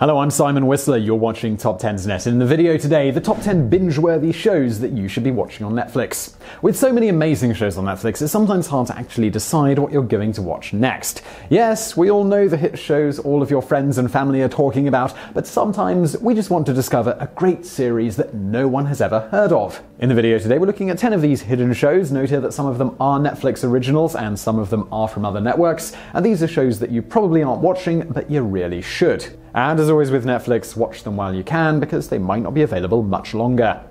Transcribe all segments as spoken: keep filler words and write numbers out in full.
Hello, I'm Simon Whistler, you're watching Top Ten's Net, and in the video today, the top ten binge-worthy shows that you should be watching on Netflix. With so many amazing shows on Netflix, it's sometimes hard to actually decide what you're going to watch next. Yes, we all know the hit shows all of your friends and family are talking about, but sometimes we just want to discover a great series that no one has ever heard of. In the video today, we're looking at ten of these hidden shows. Note here that some of them are Netflix originals, and some of them are from other networks, and these are shows that you probably aren't watching, but you really should. And as always with Netflix, watch them while you can, because they might not be available much longer.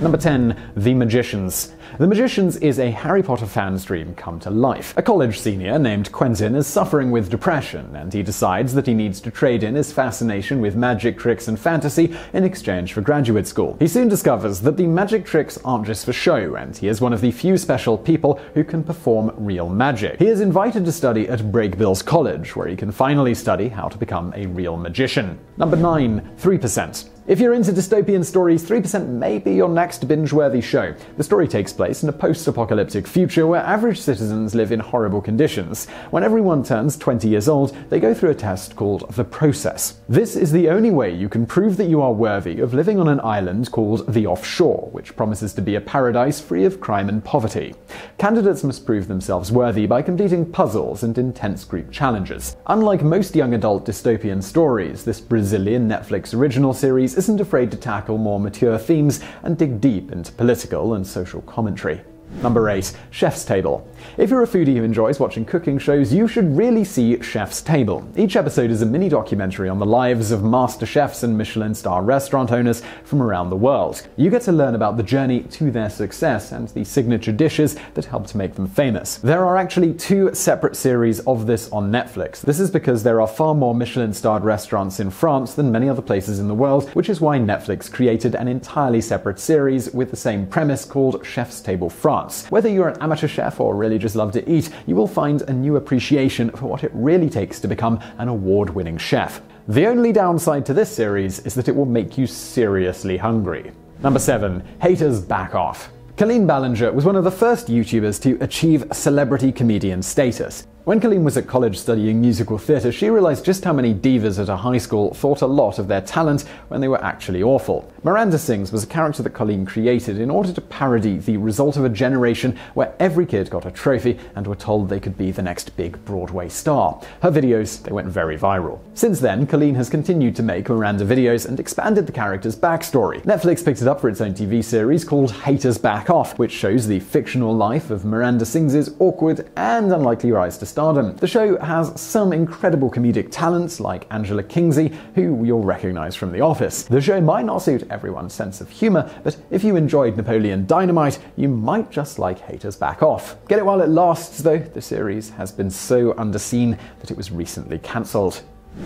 Number ten. The Magicians. The Magicians is a Harry Potter fan's dream come to life. A college senior named Quentin is suffering with depression, and he decides that he needs to trade in his fascination with magic tricks and fantasy in exchange for graduate school. He soon discovers that the magic tricks aren't just for show, and he is one of the few special people who can perform real magic. He is invited to study at Breakbills College, where he can finally study how to become a real magician. Number nine. three percent. If you're into dystopian stories, three percent may be your next binge-worthy show. The story takes place in a post-apocalyptic future where average citizens live in horrible conditions. When everyone turns twenty years old, they go through a test called The Process. This is the only way you can prove that you are worthy of living on an island called the Offshore, which promises to be a paradise free of crime and poverty. Candidates must prove themselves worthy by completing puzzles and intense group challenges. Unlike most young adult dystopian stories, this Brazilian Netflix original series isn't afraid to tackle more mature themes and dig deep into political and social commentary. Number eight. Chef's Table. If you're a foodie who enjoys watching cooking shows, you should really see Chef's Table. Each episode is a mini documentary on the lives of master chefs and Michelin star restaurant owners from around the world. You get to learn about the journey to their success and the signature dishes that help to make them famous. There are actually two separate series of this on Netflix. This is because there are far more Michelin starred restaurants in France than many other places in the world, which is why Netflix created an entirely separate series with the same premise called Chef's Table France. Whether you're an amateur chef or really just love to eat, you will find a new appreciation for what it really takes to become an award-winning chef. The only downside to this series is that it will make you seriously hungry. Number seven. Haters Back Off. Colleen Ballinger was one of the first YouTubers to achieve celebrity comedian status. When Colleen was at college studying musical theatre, she realized just how many divas at her high school thought a lot of their talent when they were actually awful. Miranda Sings was a character that Colleen created in order to parody the result of a generation where every kid got a trophy and were told they could be the next big Broadway star. Her videos, they went very viral. Since then, Colleen has continued to make Miranda videos and expanded the character's backstory. Netflix picked it up for its own T V series called Haters Back Off, which shows the fictional life of Miranda Sings' awkward and unlikely rise to stardom. The show has some incredible comedic talents, like Angela Kinsey, who you'll recognize from The Office. The show might not suit everyone's sense of humor, but if you enjoyed Napoleon Dynamite, you might just like Haters Back Off. Get it while it lasts, though. The series has been so underseen that it was recently cancelled.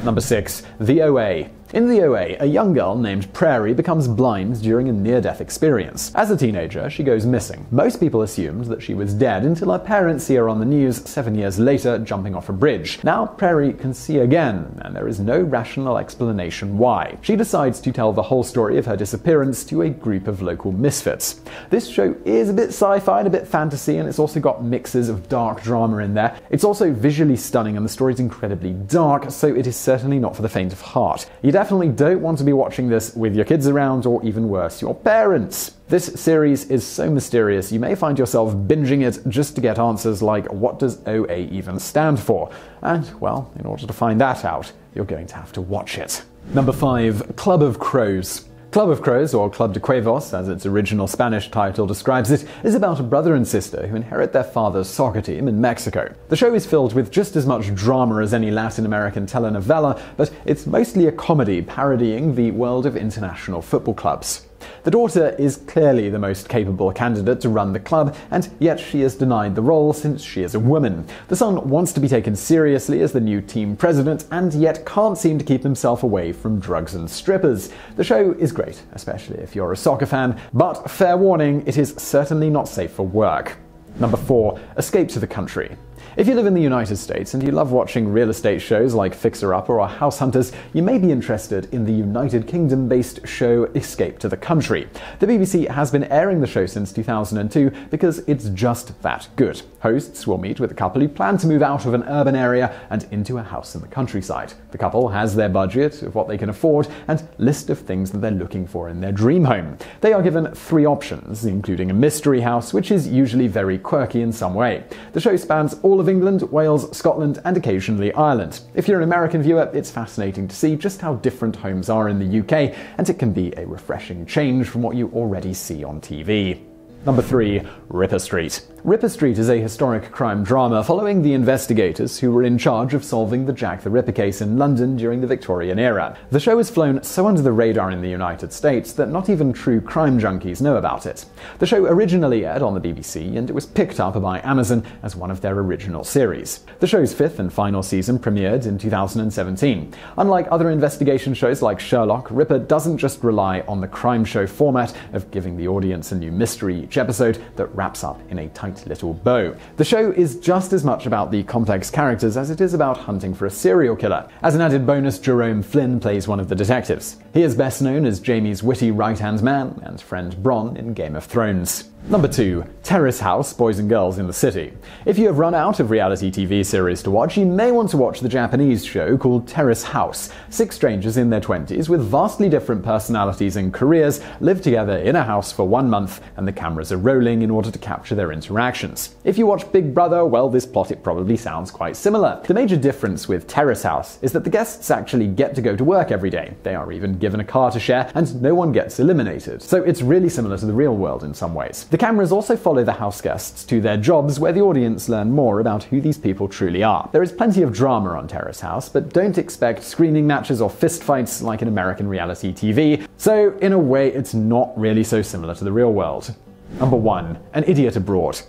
Number six. The O A. In The O A, a young girl named Prairie becomes blind during a near-death experience. As a teenager, she goes missing. Most people assumed that she was dead until her parents see her on the news seven years later jumping off a bridge. Now Prairie can see again, and there is no rational explanation why. She decides to tell the whole story of her disappearance to a group of local misfits. This show is a bit sci-fi and a bit fantasy, and it's also got mixes of dark drama in there. It's also visually stunning, and the story's incredibly dark, so it is certainly not for the faint of heart. You'd definitely don't want to be watching this with your kids around, or even worse, your parents. This series is so mysterious, you may find yourself binging it just to get answers like, what does O A even stand for? And, well, in order to find that out, you're going to have to watch it. Number five. Club de Cuervos. Club of Crows, or Club de Cuervos as its original Spanish title describes it, is about a brother and sister who inherit their father's soccer team in Mexico. The show is filled with just as much drama as any Latin American telenovela, but it's mostly a comedy parodying the world of international football clubs. The daughter is clearly the most capable candidate to run the club, and yet she is denied the role since she is a woman. The son wants to be taken seriously as the new team president, and yet can't seem to keep himself away from drugs and strippers. The show is great, especially if you're a soccer fan, but fair warning, it is certainly not safe for work. Number four. Escape to the Country. If you live in the United States and you love watching real estate shows like Fixer Upper or House Hunters, you may be interested in the United Kingdom-based show Escape to the Country. The B B C has been airing the show since two thousand two because it's just that good. Hosts will meet with a couple who plan to move out of an urban area and into a house in the countryside. The couple has their budget of what they can afford and list of things that they're looking for in their dream home. They are given three options, including a mystery house, which is usually very quirky in some way. The show spans all of England, Wales, Scotland, and occasionally Ireland. If you're an American viewer, it's fascinating to see just how different homes are in the U K, and it can be a refreshing change from what you already see on T V. Number three, Ripper Street. Ripper Street is a historic crime drama following the investigators who were in charge of solving the Jack the Ripper case in London during the Victorian era. The show has flown so under the radar in the United States that not even true crime junkies know about it. The show originally aired on the B B C, and it was picked up by Amazon as one of their original series. The show's fifth and final season premiered in two thousand seventeen. Unlike other investigation shows like Sherlock, Ripper doesn't just rely on the crime show format of giving the audience a new mystery episode that wraps up in a tight little bow. The show is just as much about the complex characters as it is about hunting for a serial killer. As an added bonus, Jerome Flynn plays one of the detectives. He is best known as Jaime's witty right-hand man and friend Bronn in Game of Thrones. Number two, Terrace House, Boys and Girls in the City. If you have run out of reality T V series to watch, you may want to watch the Japanese show called Terrace House. Six strangers in their twenties with vastly different personalities and careers live together in a house for one month, and the cameras are rolling in order to capture their interactions. If you watch Big Brother, well, this plot it probably sounds quite similar. The major difference with Terrace House is that the guests actually get to go to work every day. They are even given a car to share, and no one gets eliminated. So it's really similar to the real world in some ways. The cameras also follow the house guests to their jobs, where the audience learn more about who these people truly are. There is plenty of drama on Terrace House, but don't expect screaming matches or fistfights like in American reality T V, so in a way it's not really so similar to the real world. Number one, An Idiot Abroad.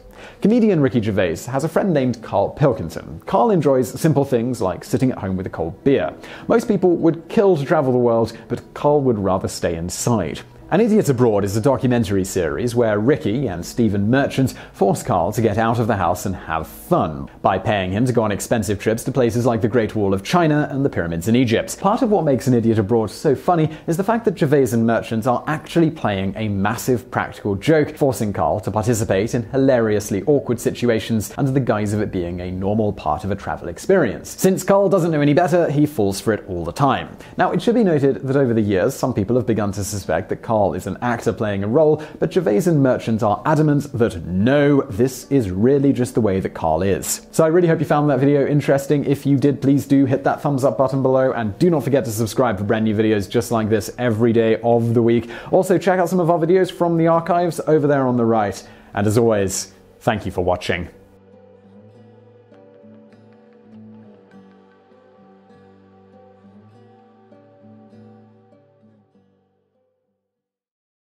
Comedian Ricky Gervais has a friend named Carl Pilkington. Carl enjoys simple things like sitting at home with a cold beer. Most people would kill to travel the world, but Carl would rather stay inside. An Idiot Abroad is a documentary series where Ricky and Stephen Merchant force Carl to get out of the house and have fun, by paying him to go on expensive trips to places like the Great Wall of China and the pyramids in Egypt. Part of what makes An Idiot Abroad so funny is the fact that Gervais and Merchant are actually playing a massive practical joke, forcing Carl to participate in hilariously awkward situations under the guise of it being a normal part of a travel experience. Since Carl doesn't know any better, he falls for it all the time. Now, it should be noted that over the years, some people have begun to suspect that Carl Carl is an actor playing a role, but Gervais and Merchant are adamant that no, this is really just the way that Carl is. So I really hope you found that video interesting. If you did, please do hit that thumbs up button below, and do not forget to subscribe for brand new videos just like this every day of the week. Also, check out some of our videos from the archives over there on the right. And as always, thank you for watching.